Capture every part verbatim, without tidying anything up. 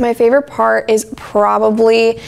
My favorite part is probably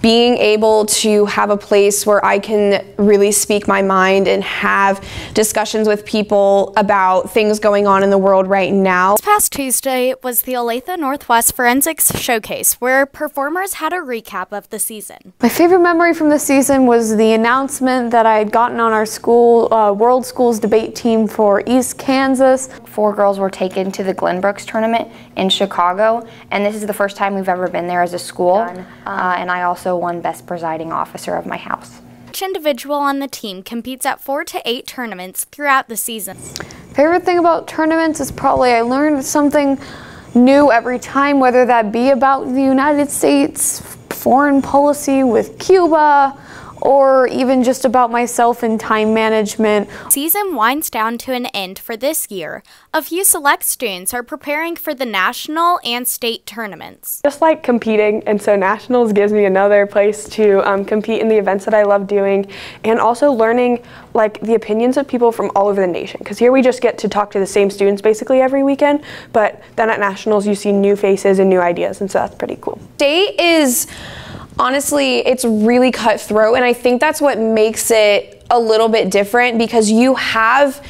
being able to have a place where I can really speak my mind and have discussions with people about things going on in the world right now. This past Tuesday was the Olathe Northwest Forensics Showcase, where performers had a recap of the season. My favorite memory from the season was the announcement that I had gotten on our school uh, World Schools Debate Team for East Kansas. Four girls were taken to the Glenbrooks tournament in Chicago, and this is the first time we've ever been there as a school, uh, and I also won Best Presiding Officer of my house. Each individual on the team competes at four to eight tournaments throughout the season. Favorite thing about tournaments is probably I learned something new every time, whether that be about the United States, foreign policy with Cuba, or even just about myself and time management. Season winds down to an end for this year. A few select students are preparing for the national and state tournaments. Just like competing, and so nationals gives me another place to um, compete in the events that I love doing, and also learning like the opinions of people from all over the nation, because here we just get to talk to the same students basically every weekend, but then at nationals you see new faces and new ideas, and so that's pretty cool. State is honestly, it's really cutthroat, and I think that's what makes it a little bit different, because you have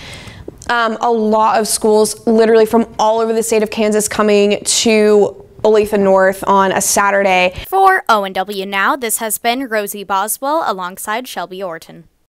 um, a lot of schools literally from all over the state of Kansas coming to Olathe North on a Saturday. For O N W Now, this has been Rosie Boswell alongside Shelby Orton.